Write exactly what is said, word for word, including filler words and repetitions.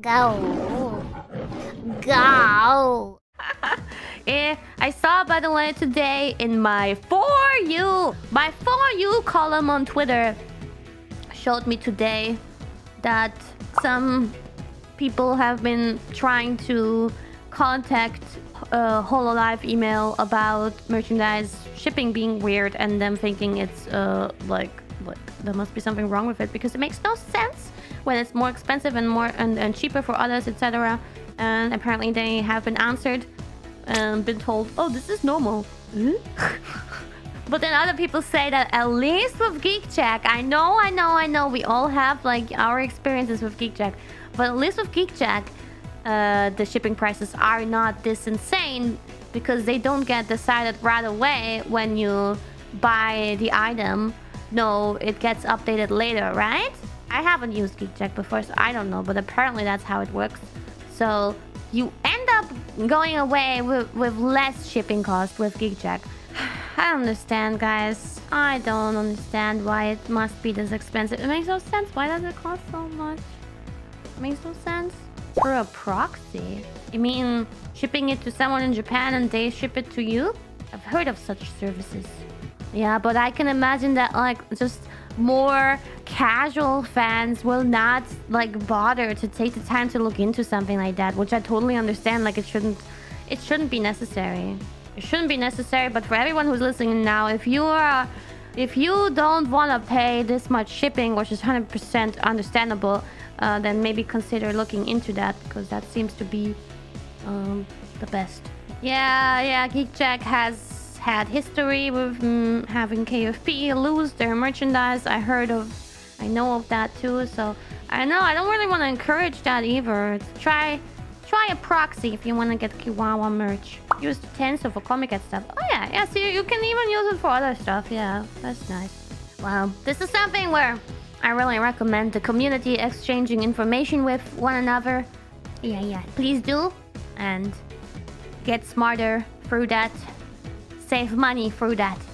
Go. Go. Eh, I saw, by the way, today in my For You. My For You column on Twitter showed me today that some people have been trying to contact uh, Hololive email about merchandise shipping being weird and them thinking it's uh, like, like there must be something wrong with it because it makes no sense when it's more expensive and more and, and cheaper for others, et cetera. And apparently they have been answered and been told, oh, this is normal. But then other people say that at least with Geekjack, I know, I know, I know, we all have like our experiences with Geekjack, but at least with Geekjack, uh, the shipping prices are not this insane because they don't get decided right away when you buy the item. No, it gets updated later, right? I haven't used Geekjack before, so I don't know, but apparently that's how it works. So you end up going away with, with less shipping cost with Geekjack. I don't understand, guys. I don't understand why it must be this expensive. It makes no sense. Why does it cost so much? It makes no sense. For a proxy? You mean shipping it to someone in Japan and they ship it to you? I've heard of such services. Yeah, but I can imagine that like just more casual fans will not like bother to take the time to look into something like that, which I totally understand. Like it shouldn't it shouldn't be necessary. It shouldn't be necessary, but for everyone who's listening now, if you are if you don't want to pay this much shipping, which is one hundred percent understandable, uh, then maybe consider looking into that because that seems to be um, the best. Yeah, yeah, Geekjack has had history with mm, having K F P lose their merchandise. I heard of, I know of that too. So I know I don't really want to encourage that either. Try, try a proxy if you want to get Kiwawa merch. Use the tensor for comic and stuff. Oh yeah, yeah. So you, you can even use it for other stuff. Yeah, that's nice. Wow, this is something where I really recommend the community exchanging information with one another. Yeah, yeah. Please do, and get smarter through that. Save money through that.